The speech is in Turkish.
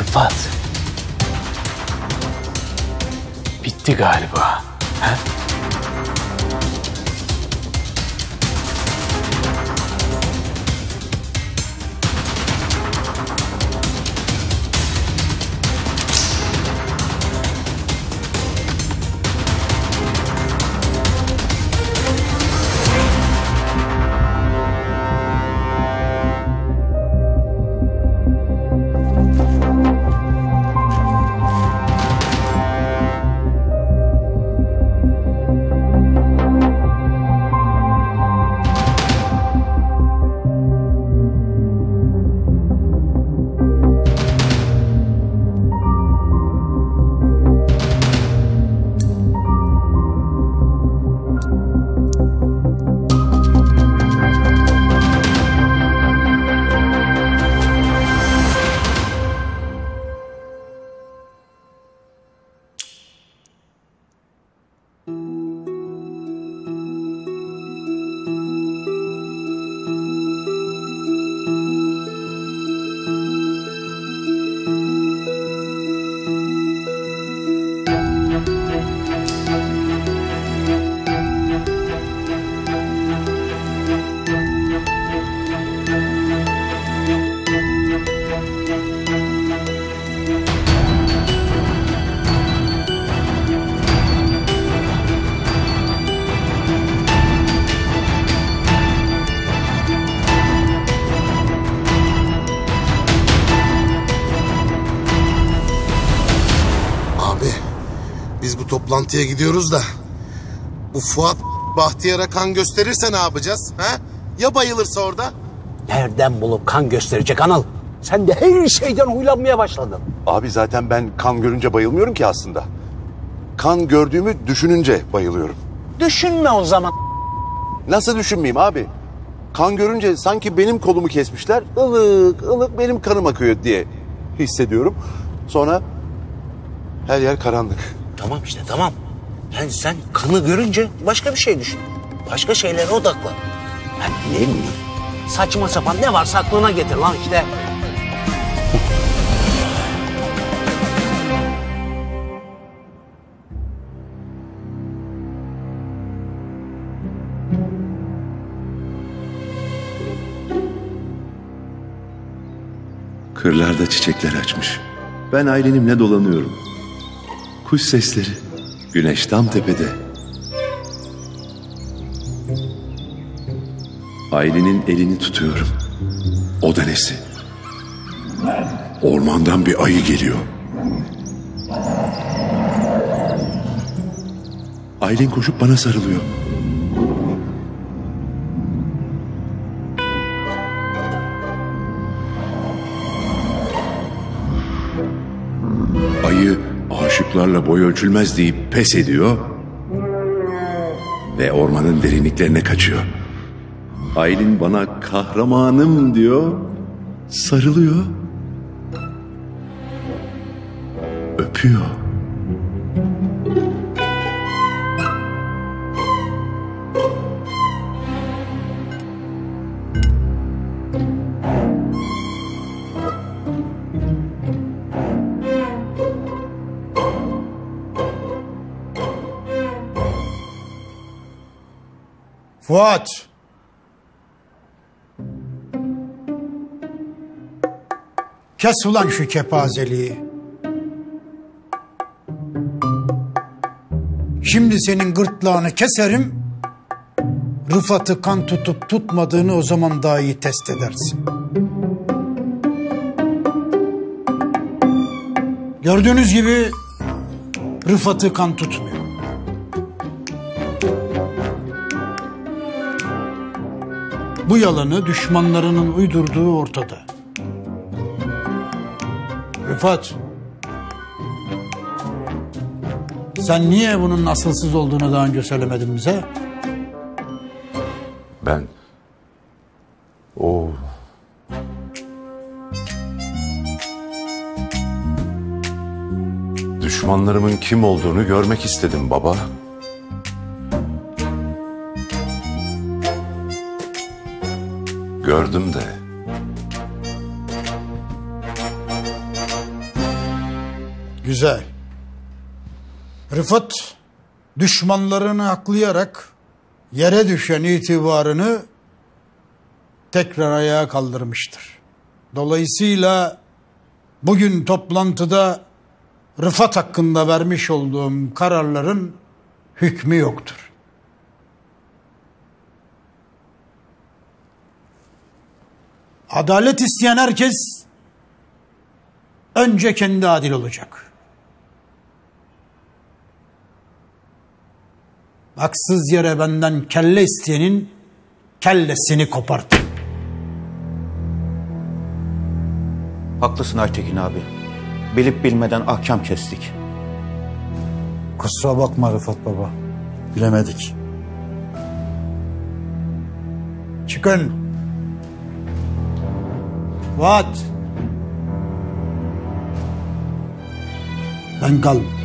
Rıfat. Bitti galiba. He? Toplantıya gidiyoruz da bu Fuat Bahtiyar'a kan gösterirse ne yapacağız? Ha? Ya bayılırsa orada? Nereden bulup kan gösterecek Anıl? Sen de her şeyden huylanmaya başladın. Abi zaten ben kan görünce bayılmıyorum ki aslında. Kan gördüğümü düşününce bayılıyorum. Düşünme o zaman. Nasıl düşünmeyeyim abi? Kan görünce sanki benim kolumu kesmişler. Ilık ılık benim kanım akıyor diye hissediyorum. Sonra her yer karanlık. Tamam işte tamam. Yani sen kanı görünce başka bir şey düşün. Başka şeylere odaklan. Yani ne bileyim. Saçma sapan ne varsa aklına getir lan işte. Kırlarda çiçekler açmış. Ben Aylin'imle dolanıyorum. Kuş sesleri, güneş tam tepede. Aylin'in elini tutuyorum. O da nesi? Ormandan bir ayı geliyor. Aylin koşup bana sarılıyor. Aşıklarla boy ölçülmez deyip pes ediyor ve ormanın derinliklerine kaçıyor. Aylin bana kahramanım diyor, sarılıyor, öpüyor. Fuat! Kes ulan şu kepazeliği. Şimdi senin gırtlağını keserim. Rıfat'ı kan tutup tutmadığını o zaman daha iyi test edersin. Gördüğünüz gibi Rıfat'ı kan tutmuyor. Bu yalanı düşmanlarının uydurduğu ortada. Rıfat, sen niye bunun asılsız olduğunu daha önce söylemedin bize? Ben... Düşmanlarımın kim olduğunu görmek istedim baba. Gördüm de. Güzel. Rıfat düşmanlarını aklayarak yere düşen itibarını tekrar ayağa kaldırmıştır. Dolayısıyla bugün toplantıda Rıfat hakkında vermiş olduğum kararların hükmü yoktur. Adalet isteyen herkes önce kendi adil olacak. Haksız yere benden kelle isteyenin kellesini kopartın. Haklısın Aytekin abi. Bilip bilmeden ahkam kestik. Kusura bakma Rıfat baba. Bilemedik. Çıkın. Fuat. Ben kaldım.